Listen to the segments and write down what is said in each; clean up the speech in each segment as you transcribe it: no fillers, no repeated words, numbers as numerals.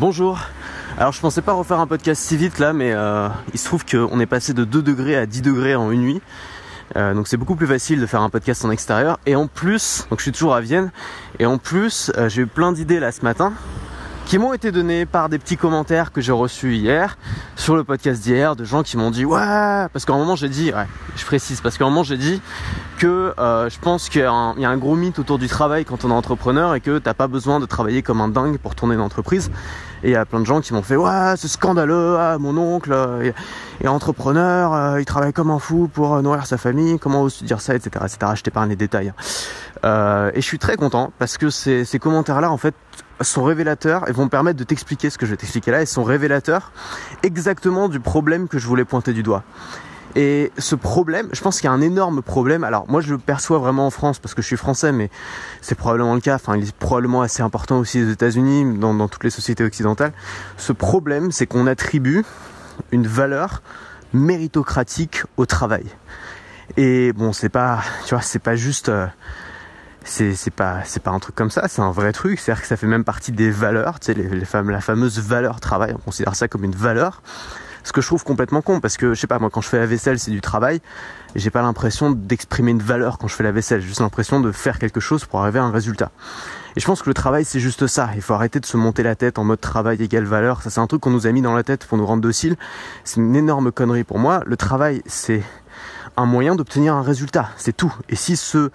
Bonjour, alors je pensais pas refaire un podcast si vite là, mais il se trouve qu'on est passé de 2 degrés à 10 degrés en une nuit, donc c'est beaucoup plus facile de faire un podcast en extérieur. Et en plus, donc je suis toujours à Vienne, et en plus j'ai eu plein d'idées là ce matin qui m'ont été données par des petits commentaires que j'ai reçus hier sur le podcast d'hier, de gens qui m'ont dit ouais, parce qu'à un moment j'ai dit, ouais, je précise, parce qu'à un moment j'ai dit que je pense qu'il y a un gros mythe autour du travail quand on est entrepreneur et que t'as pas besoin de travailler comme un dingue pour tourner une entreprise. Et il y a plein de gens qui m'ont fait ouais, c'est scandaleux, ah, mon oncle est entrepreneur, il travaille comme un fou pour nourrir sa famille, comment oses-tu dire ça, etc., etc. Je t'épargne les détails. Et je suis très content parce que ces commentaires-là en fait sont révélateurs et vont me permettre de t'expliquer ce que je vais t'expliquer là, et sont révélateurs exactement du problème que je voulais pointer du doigt. Et ce problème, je pense qu'il y a un énorme problème. Alors moi je le perçois vraiment en France parce que je suis français, mais c'est probablement le cas, enfin il est probablement assez important aussi aux États-Unis, dans toutes les sociétés occidentales. Ce problème, c'est qu'on attribue une valeur méritocratique au travail. Et bon, c'est pas, tu vois, c'est pas juste c'est pas un truc comme ça, c'est un vrai truc, c'est-à-dire que ça fait même partie des valeurs, tu sais, la fameuse valeur travail, on considère ça comme une valeur. Ce que je trouve complètement con, parce que je sais pas, moi quand je fais la vaisselle c'est du travail, j'ai pas l'impression d'exprimer une valeur quand je fais la vaisselle, j'ai juste l'impression de faire quelque chose pour arriver à un résultat. Et je pense que le travail c'est juste ça, il faut arrêter de se monter la tête en mode travail égale valeur, ça c'est un truc qu'on nous a mis dans la tête pour nous rendre dociles, c'est une énorme connerie pour moi. Le travail c'est un moyen d'obtenir un résultat, c'est tout. Et si ce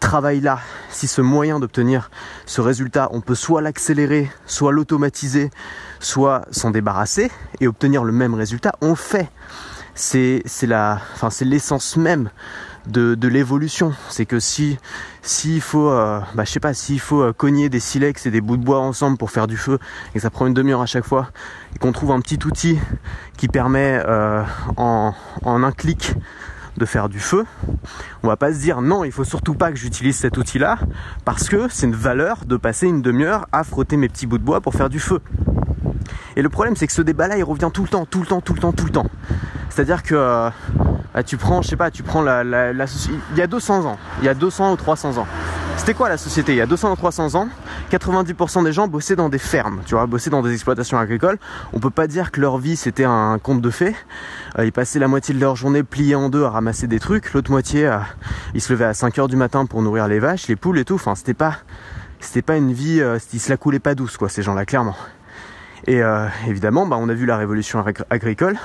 travail-là, si ce moyen d'obtenir ce résultat, on peut soit l'accélérer, soit l'automatiser, soit s'en débarrasser et obtenir le même résultat, on le fait. C'est l'essence même de l'évolution. C'est que s'il faut, je sais pas, s'il faut cogner des silex et des bouts de bois ensemble pour faire du feu et que ça prend une demi-heure à chaque fois et qu'on trouve un petit outil qui permet en un clic de faire du feu, on va pas se dire non, il faut surtout pas que j'utilise cet outil là parce que c'est une valeur de passer une demi-heure à frotter mes petits bouts de bois pour faire du feu. Et le problème c'est que ce débat là il revient tout le temps. C'est-à-dire que tu prends, je sais pas, la société il y a 200 ans, il y a 200 ou 300 ans. C'était quoi la société il y a 200 ou 300 ans? 90% des gens bossaient dans des fermes, tu vois, bossaient dans des exploitations agricoles. On peut pas dire que leur vie c'était un conte de fées. Ils passaient la moitié de leur journée pliés en deux à ramasser des trucs, l'autre moitié ils se levaient à 5h du matin pour nourrir les vaches, les poules et tout. Enfin, c'était pas une vie, ils se la coulaient pas douce quoi ces gens-là clairement. Et évidemment, on a vu la révolution agricole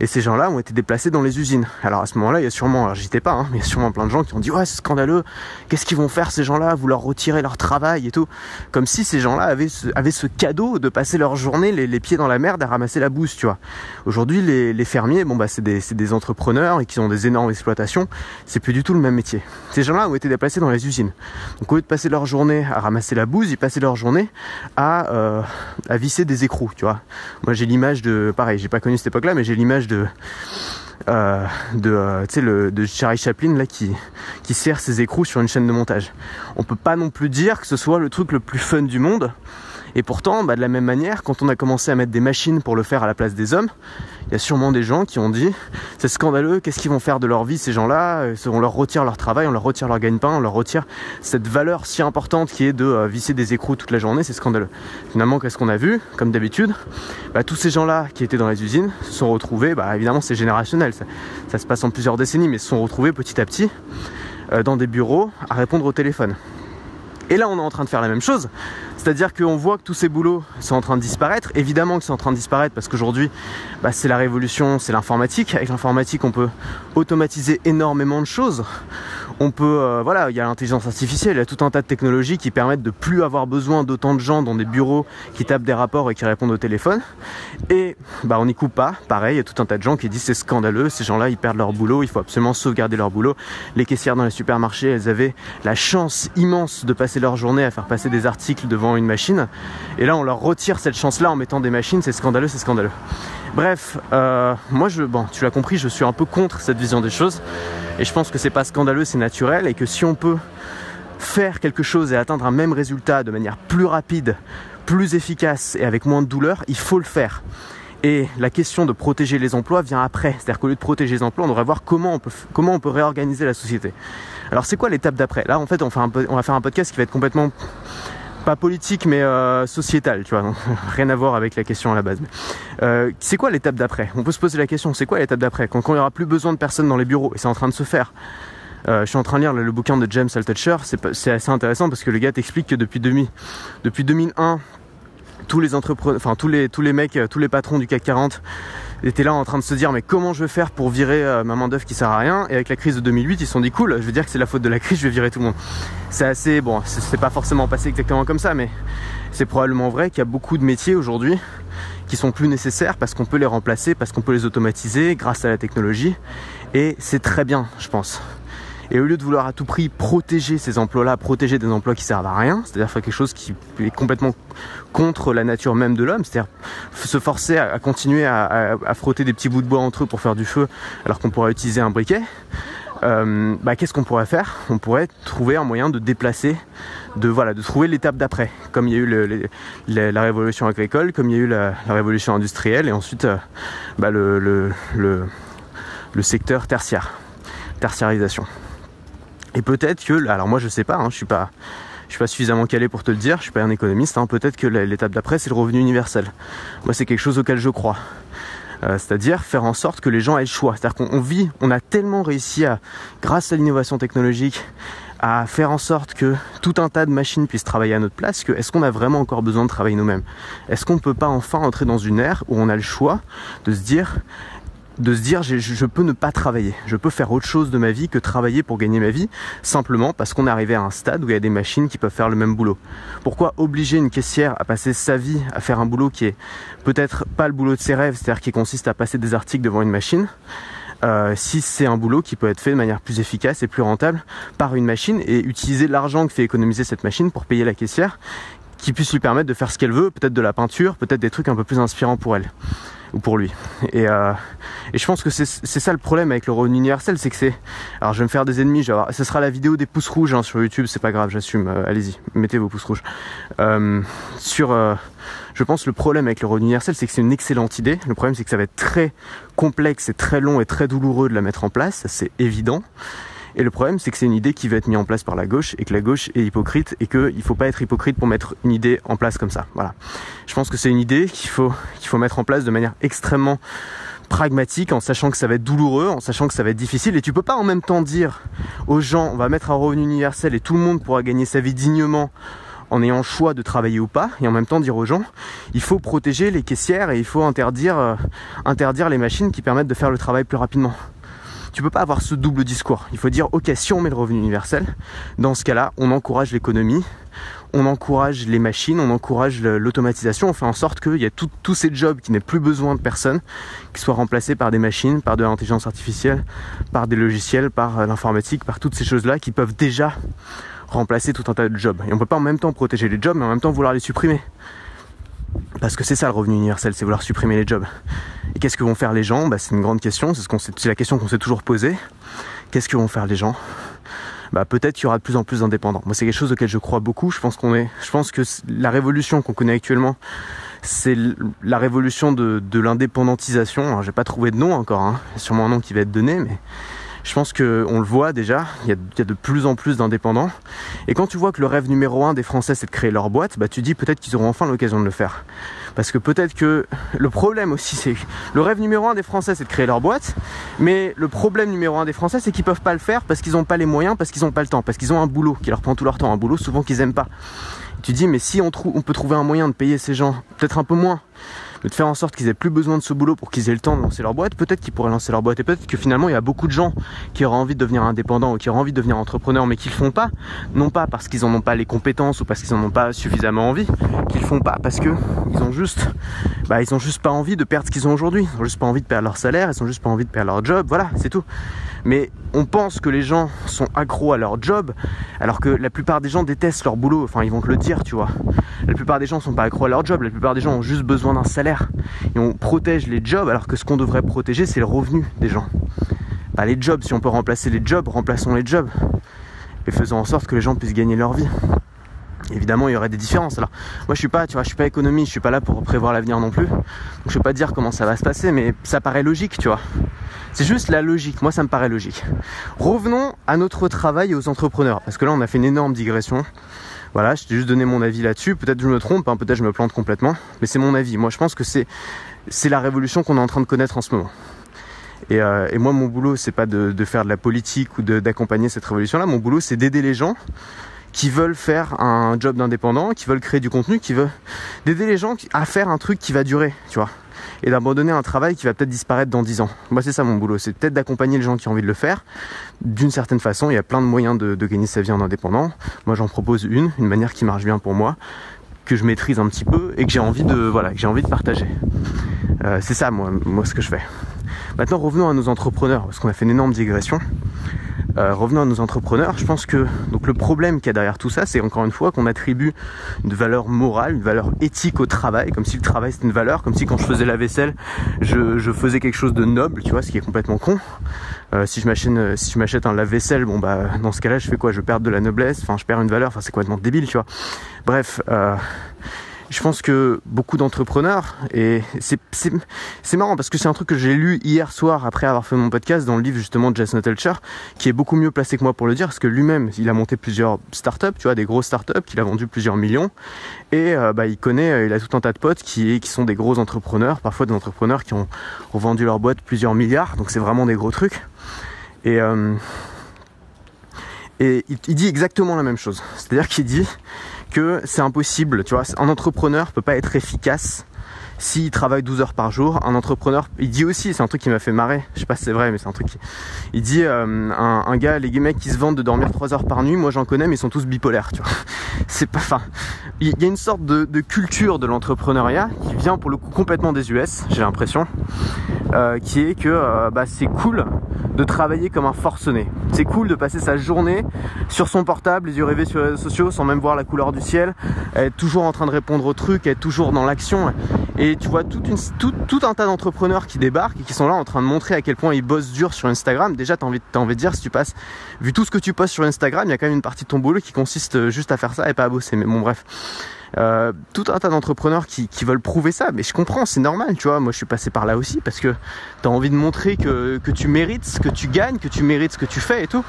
et ces gens-là ont été déplacés dans les usines. Alors à ce moment-là, il y a sûrement, alors j'y étais pas, hein, mais il y a sûrement plein de gens qui ont dit ouais, c'est scandaleux, qu'est-ce qu'ils vont faire ces gens-là, vous leur retirez leur travail et tout. Comme si ces gens-là avaient ce cadeau de passer leur journée les pieds dans la merde à ramasser la bouse, tu vois. Aujourd'hui, les fermiers, c'est des entrepreneurs et qui ont des énormes exploitations, c'est plus du tout le même métier. Ces gens-là ont été déplacés dans les usines. Donc au lieu de passer leur journée à ramasser la bouse, ils passaient leur journée à visser des écrous, tu vois. Moi j'ai l'image de, pareil, j'ai pas connu cette époque là, mais j'ai l'image de Charlie Chaplin là qui serre ses écrous sur une chaîne de montage. On peut pas non plus dire que ce soit le truc le plus fun du monde. Et pourtant, de la même manière, quand on a commencé à mettre des machines pour le faire à la place des hommes, il y a sûrement des gens qui ont dit c'est scandaleux, qu'est-ce qu'ils vont faire de leur vie ces gens-là, on leur retire leur travail, on leur retire leur gagne-pain, on leur retire cette valeur si importante qui est de visser des écrous toute la journée, c'est scandaleux. Finalement, qu'est-ce qu'on a vu? Comme d'habitude, tous ces gens-là qui étaient dans les usines se sont retrouvés, évidemment c'est générationnel, ça se passe en plusieurs décennies, mais se sont retrouvés petit à petit dans des bureaux à répondre au téléphone. Et là on est en train de faire la même chose, c'est-à-dire qu'on voit que tous ces boulots sont en train de disparaître, évidemment que c'est en train de disparaître parce qu'aujourd'hui c'est la révolution, c'est l'informatique, avec l'informatique on peut automatiser énormément de choses, on peut, il y a l'intelligence artificielle, il y a tout un tas de technologies qui permettent de plus avoir besoin d'autant de gens dans des bureaux qui tapent des rapports et qui répondent au téléphone, et on n'y coupe pas, pareil, il y a tout un tas de gens qui disent c'est scandaleux, ces gens-là ils perdent leur boulot, il faut absolument sauvegarder leur boulot, les caissières dans les supermarchés elles avaient la chance immense de passer leur journée à faire passer des articles devant une machine et là on leur retire cette chance là en mettant des machines, c'est scandaleux. Bref, moi tu l'as compris, je suis un peu contre cette vision des choses et je pense que c'est pas scandaleux, c'est naturel et que si on peut faire quelque chose et atteindre un même résultat de manière plus rapide, plus efficace et avec moins de douleur, il faut le faire. Et la question de protéger les emplois vient après, c'est-à-dire qu'au lieu de protéger les emplois, on devrait voir comment on peut réorganiser la société. Alors c'est quoi l'étape d'après ? Là en fait on va faire un podcast qui va être complètement pas politique mais sociétale, tu vois, rien à voir avec la question à la base. C'est quoi l'étape d'après? On peut se poser la question, c'est quoi l'étape d'après? Quand il n'y aura plus besoin de personnes dans les bureaux, et c'est en train de se faire. Je suis en train de lire le bouquin de James Altucher, c'est assez intéressant parce que le gars t'explique que depuis 2001, tous les patrons du CAC 40 étaient là en train de se dire mais comment je vais faire pour virer ma main d'œuvre qui sert à rien, et avec la crise de 2008 ils se sont dit cool, je vais dire que c'est la faute de la crise, je vais virer tout le monde. C'est assez, bon, c'est pas forcément passé exactement comme ça, mais c'est probablement vrai qu'il y a beaucoup de métiers aujourd'hui qui sont plus nécessaires parce qu'on peut les remplacer, parce qu'on peut les automatiser grâce à la technologie, et c'est très bien je pense. Et au lieu de vouloir à tout prix protéger ces emplois-là, protéger des emplois qui servent à rien, c'est-à-dire faire quelque chose qui est complètement contre la nature même de l'homme, c'est-à-dire se forcer à continuer à frotter des petits bouts de bois entre eux pour faire du feu alors qu'on pourrait utiliser un briquet, qu'est-ce qu'on pourrait faire? On pourrait trouver un moyen de déplacer, de trouver l'étape d'après, comme il y a eu la révolution agricole, comme il y a eu la révolution industrielle, et ensuite le secteur tertiarisation. Et peut-être que, alors moi je sais pas, je suis pas suffisamment calé pour te le dire, je suis pas un économiste, peut-être que l'étape d'après c'est le revenu universel. Moi c'est quelque chose auquel je crois. C'est-à-dire faire en sorte que les gens aient le choix. C'est-à-dire on a tellement réussi grâce à l'innovation technologique, à faire en sorte que tout un tas de machines puissent travailler à notre place, que est-ce qu'on a vraiment encore besoin de travailler nous-mêmes? Est-ce qu'on peut pas enfin entrer dans une ère où on a le choix de se dire je peux ne pas travailler, je peux faire autre chose de ma vie que travailler pour gagner ma vie, simplement parce qu'on est arrivé à un stade où il y a des machines qui peuvent faire le même boulot. Pourquoi obliger une caissière à passer sa vie à faire un boulot qui est peut-être pas le boulot de ses rêves, c'est-à-dire qui consiste à passer des articles devant une machine, si c'est un boulot qui peut être fait de manière plus efficace et plus rentable par une machine, et utiliser l'argent que fait économiser cette machine pour payer la caissière, qui puisse lui permettre de faire ce qu'elle veut, peut-être de la peinture, peut-être des trucs un peu plus inspirants pour elle ou pour lui. Et je pense que c'est ça le problème avec le revenu universel, c'est que c'est... Alors je vais me faire des ennemis, ce sera la vidéo des pouces rouges sur YouTube, c'est pas grave, j'assume, allez-y, mettez vos pouces rouges. Je pense que le problème avec le revenu universel, c'est que c'est une excellente idée, le problème c'est que ça va être très complexe et très long et très douloureux de la mettre en place, c'est évident. Et le problème, c'est que c'est une idée qui va être mise en place par la gauche, et que la gauche est hypocrite, et qu'il ne faut pas être hypocrite pour mettre une idée en place comme ça. Voilà. Je pense que c'est une idée qu'il faut mettre en place de manière extrêmement pragmatique, en sachant que ça va être douloureux, en sachant que ça va être difficile, et tu peux pas en même temps dire aux gens on va mettre un revenu universel et tout le monde pourra gagner sa vie dignement en ayant le choix de travailler ou pas, et en même temps dire aux gens il faut protéger les caissières et il faut interdire les machines qui permettent de faire le travail plus rapidement. Tu peux pas avoir ce double discours. Il faut dire, ok, si on met le revenu universel, dans ce cas-là, on encourage l'économie, on encourage les machines, on encourage l'automatisation, on fait en sorte qu'il y a tous ces jobs qui n'aient plus besoin de personnes, qui soient remplacés par des machines, par de l'intelligence artificielle, par des logiciels, par l'informatique, par toutes ces choses-là qui peuvent déjà remplacer tout un tas de jobs. Et on peut pas en même temps protéger les jobs, mais en même temps vouloir les supprimer. Parce que c'est ça le revenu universel, c'est vouloir supprimer les jobs. Et qu'est-ce que vont faire les gens? C'est une grande question, c'est la question qu'on s'est toujours posée. Qu'est-ce que vont faire les gens? Peut-être qu'il y aura de plus en plus d'indépendants. Moi, c'est quelque chose auquel je crois beaucoup. Je pense que la révolution qu'on connaît actuellement, c'est la révolution de l'indépendantisation. Alors, j'ai pas trouvé de nom encore, Il y a sûrement un nom qui va être donné, mais... Je pense qu'on le voit déjà, il y a de plus en plus d'indépendants. Et quand tu vois que le rêve numéro 1 des Français c'est de créer leur boîte, tu dis peut-être qu'ils auront enfin l'occasion de le faire. Parce que peut-être que le problème aussi c'est que le rêve numéro 1 des Français c'est de créer leur boîte, mais le problème numéro 1 des Français c'est qu'ils peuvent pas le faire parce qu'ils n'ont pas les moyens, parce qu'ils n'ont pas le temps, parce qu'ils ont un boulot qui leur prend tout leur temps, un boulot souvent qu'ils aiment pas. Et tu dis mais si on peut trouver un moyen de payer ces gens, peut-être un peu moins, mais de faire en sorte qu'ils aient plus besoin de ce boulot pour qu'ils aient le temps de lancer leur boîte, peut-être qu'ils pourraient lancer leur boîte, et peut-être que finalement il y a beaucoup de gens qui auraient envie de devenir indépendants ou qui auraient envie de devenir entrepreneurs mais qui le font pas, non pas parce qu'ils en ont pas les compétences ou parce qu'ils en ont pas suffisamment envie, qu'ils le font pas parce que ils ont juste pas envie de perdre ce qu'ils ont aujourd'hui, ils ont juste pas envie de perdre leur salaire, ils ont juste pas envie de perdre leur job, voilà, c'est tout. Mais on pense que les gens sont accros à leur job alors que la plupart des gens détestent leur boulot, enfin ils vont te le dire, tu vois. La plupart des gens sont pas accros à leur job, la plupart des gens ont juste besoin d'un salaire. Et on protège les jobs alors que ce qu'on devrait protéger c'est le revenu des gens, pas les jobs. Si on peut remplacer les jobs, remplaçons les jobs et faisons en sorte que les gens puissent gagner leur vie. Évidemment il y aurait des différences. Alors moi je suis pas économiste, je suis pas là pour prévoir l'avenir non plus, donc je peux pas dire comment ça va se passer, mais ça paraît logique, tu vois. C'est juste la logique, moi ça me paraît logique. Revenons à notre travail et aux entrepreneurs, parce que là on a fait une énorme digression. Voilà, je t'ai juste donné mon avis là-dessus. Peut-être je me trompe, hein, peut-être je me plante complètement, mais c'est mon avis. Moi, je pense que c'est la révolution qu'on est en train de connaître en ce moment. Et moi, mon boulot, c'est pas de faire de la politique ou d'accompagner cette révolution-là. Mon boulot, c'est d'aider les gens qui veulent faire un job d'indépendant, qui veulent créer du contenu, qui veulent d'aider les gens à faire un truc qui va durer, tu vois, et d'abandonner un travail qui va peut-être disparaître dans 10 ans. Moi, c'est ça mon boulot, c'est peut-être d'accompagner les gens qui ont envie de le faire. D'une certaine façon, il y a plein de moyens de gagner sa vie en indépendant. Moi, j'en propose une manière qui marche bien pour moi, que je maîtrise un petit peu et que j'ai envie de, voilà, que j'ai envie de partager. C'est ça, moi, ce que je fais. Maintenant, revenons à nos entrepreneurs, parce qu'on a fait une énorme digression. Revenons à nos entrepreneurs. Je pense que donc le problème qu'il y a derrière tout ça, c'est encore une fois qu'on attribue une valeur morale, une valeur éthique au travail, comme si le travail c'était une valeur, comme si quand je faisais la vaisselle, je faisais quelque chose de noble, tu vois, ce qui est complètement con. Si je m'achète un lave-vaisselle, bon bah dans ce cas-là, je fais quoi? Je perds de la noblesse, enfin je perds une valeur, enfin c'est complètement débile, tu vois. Bref. Je pense que beaucoup d'entrepreneurs, et c'est marrant parce que c'est un truc que j'ai lu hier soir après avoir fait mon podcast dans le livre justement de Jess Nuttallcher, qui est beaucoup mieux placé que moi pour le dire, parce que lui-même, il a monté plusieurs startups, tu vois, des grosses startups, qu'il a vendu plusieurs millions, et il a tout un tas de potes qui sont des gros entrepreneurs, parfois des entrepreneurs qui ont vendu leur boîte plusieurs milliards, donc c'est vraiment des gros trucs. Et il dit exactement la même chose, c'est-à-dire qu'il dit que c'est impossible, tu vois, un entrepreneur peut pas être efficace s'il travaille 12 heures par jour. Un entrepreneur, il dit aussi, c'est un truc qui m'a fait marrer, je sais pas si c'est vrai, mais c'est un truc qui... Il dit, un gars, les mecs qui se vantent de dormir 3 heures par nuit, moi j'en connais, mais ils sont tous bipolaires, tu vois. C'est pas, enfin, il y a une sorte de culture de l'entrepreneuriat qui vient pour le coup complètement des US, j'ai l'impression, qui est que c'est cool de travailler comme un forcené. C'est cool de passer sa journée sur son portable, les yeux rêvés sur les réseaux sociaux, sans même voir la couleur du ciel, être toujours en train de répondre aux trucs, être toujours dans l'action. Et tu vois tout un tas d'entrepreneurs qui débarquent et qui sont là en train de montrer à quel point ils bossent dur sur Instagram. Déjà, t'as envie de dire, si tu passes, vu tout ce que tu postes sur Instagram, il y a quand même une partie de ton boulot qui consiste juste à faire ça et pas à bosser. Mais bon, bref. Tout un tas d'entrepreneurs qui veulent prouver ça, mais je comprends, c'est normal, tu vois. Moi, je suis passé par là aussi parce que t'as envie de montrer que tu mérites ce que tu gagnes, que tu mérites ce que tu fais et tout.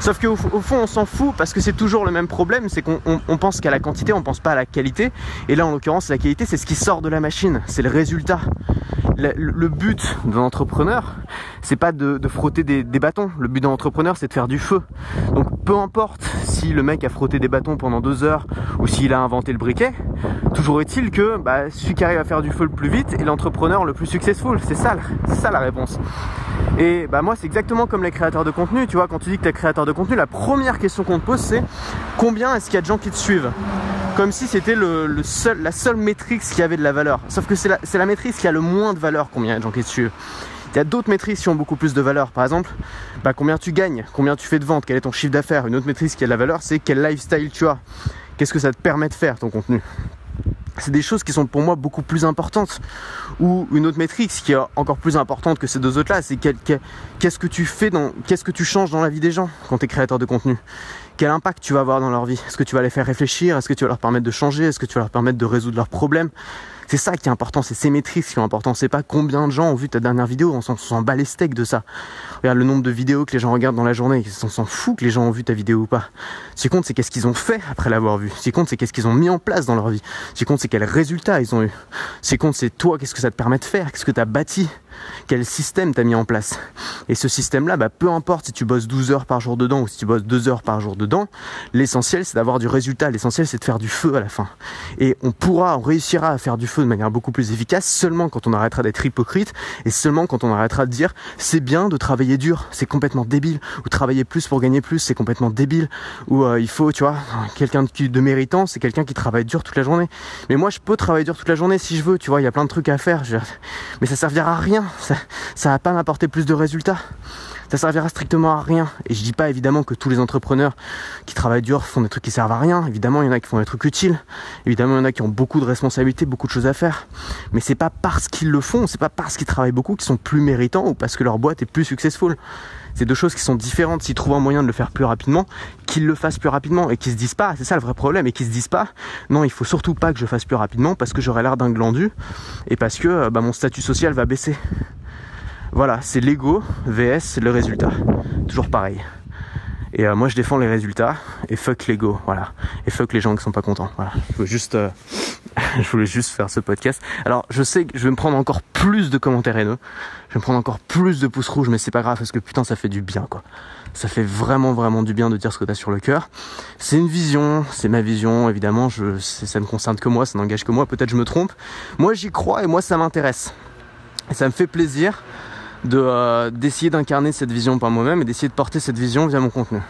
Sauf qu'au fond, on s'en fout parce que c'est toujours le même problème, c'est qu'on pense qu'à la quantité, on pense pas à la qualité. Et là, en l'occurrence, la qualité, c'est ce qui sort de la machine, c'est le résultat. Le but d'un entrepreneur, c'est pas de frotter des bâtons. Le but d'un entrepreneur, c'est de faire du feu. Donc, peu importe si le mec a frotté des bâtons pendant 2 heures ou s'il a inventé le briquet, toujours est-il que celui qui arrive à faire du feu le plus vite est l'entrepreneur le plus successful. C'est ça la réponse. Et moi, c'est exactement comme les créateurs de contenu. Tu vois, quand tu dis que t'es créateur de contenu, la première question qu'on te pose, c'est combien est-ce qu'il y a de gens qui te suivent ? Comme si c'était la seule métrique qui avait de la valeur. Sauf que c'est la métrique qui a le moins de valeur, combien il y a de gens qui te suivent. Il y a d'autres métriques qui ont beaucoup plus de valeur. Par exemple, combien tu gagnes, combien tu fais de ventes, quel est ton chiffre d'affaires. Une autre métrique qui a de la valeur, c'est quel lifestyle tu as. Qu'est-ce que ça te permet de faire, ton contenu. C'est des choses qui sont pour moi beaucoup plus importantes. Ou une autre métrique qui est encore plus importante que ces deux autres là, c'est qu'est-ce que tu fais, qu'est-ce que tu changes dans la vie des gens quand tu es créateur de contenu. Quel impact tu vas avoir dans leur vie? Est-ce que tu vas les faire réfléchir? Est-ce que tu vas leur permettre de changer? Est-ce que tu vas leur permettre de résoudre leurs problèmes? C'est ça qui est important, c'est ces métriques qui sont importantes. C'est pas combien de gens ont vu ta dernière vidéo, on s'en bat les steaks de ça. Regarde le nombre de vidéos que les gens regardent dans la journée, on s'en fout que les gens ont vu ta vidéo ou pas. Ce qui compte, c'est qu'est-ce qu'ils ont fait après l'avoir vue. Ce qui compte, c'est qu'est-ce qu'ils ont mis en place dans leur vie. Ce qui compte, c'est quels résultats ils ont eu. Ce qui compte, c'est toi, qu'est-ce que ça te permet de faire, qu'est-ce que tu as bâti, quel système tu as mis en place. Et ce système-là, peu importe si tu bosses 12 heures par jour dedans ou si tu bosses 2 heures par jour dedans, l'essentiel, c'est d'avoir du résultat, l'essentiel, c'est de faire du feu à la fin. Et on réussira à faire du feu de manière beaucoup plus efficace seulement quand on arrêtera d'être hypocrite et seulement quand on arrêtera de dire c'est bien de travailler dur, c'est complètement débile, ou travailler plus pour gagner plus, c'est complètement débile, ou il faut, tu vois, quelqu'un de méritant, c'est quelqu'un qui travaille dur toute la journée. Mais moi, je peux travailler dur toute la journée si je veux, tu vois, il y a plein de trucs à faire, mais ça servira à rien, ça va pas m'apporter plus de résultats. Ça servira strictement à rien. Et je dis pas évidemment que tous les entrepreneurs qui travaillent dur font des trucs qui servent à rien. Évidemment, il y en a qui font des trucs utiles. Évidemment, il y en a qui ont beaucoup de responsabilités, beaucoup de choses à faire. Mais c'est pas parce qu'ils le font, c'est pas parce qu'ils travaillent beaucoup qu'ils sont plus méritants ou parce que leur boîte est plus successful. C'est deux choses qui sont différentes. S'ils trouvent un moyen de le faire plus rapidement, qu'ils le fassent plus rapidement et qu'ils se disent pas, c'est ça le vrai problème, et qu'ils se disent pas, non, il faut surtout pas que je fasse plus rapidement parce que j'aurai l'air d'un glandu et parce que mon statut social va baisser. Voilà, c'est l'ego vs le résultat. Toujours pareil. Et moi je défends les résultats et fuck l'ego, voilà, et fuck les gens qui sont pas contents, voilà. Je voulais juste faire ce podcast. Alors je sais que je vais me prendre encore plus de commentaires haineux, je vais me prendre encore plus de pouces rouges, mais c'est pas grave parce que putain ça fait du bien quoi. Ça fait vraiment du bien de dire ce que t'as sur le cœur. C'est une vision, c'est ma vision évidemment, ça ne concerne que moi, ça n'engage que moi, peut-être je me trompe. Moi j'y crois et moi ça m'intéresse. Et ça me fait plaisir d'essayer d'incarner cette vision par moi-même et d'essayer de porter cette vision via mon contenu.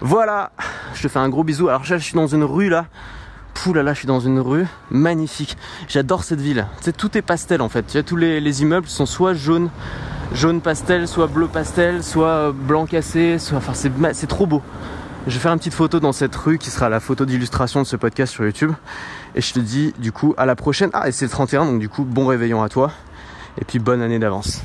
Voilà, je te fais un gros bisou. Alors je suis dans une rue là. Poulala, je suis dans une rue magnifique. J'adore cette ville. Tu sais, tout est pastel en fait. Tu vois, tous les immeubles sont soit jaune pastel, soit bleu pastel, soit blanc cassé, soit... Enfin, c'est trop beau. Je vais faire une petite photo dans cette rue qui sera la photo d'illustration de ce podcast sur YouTube. Et je te dis du coup à la prochaine. Ah, et c'est le 31, donc du coup, bon réveillon à toi. Et puis bonne année d'avance.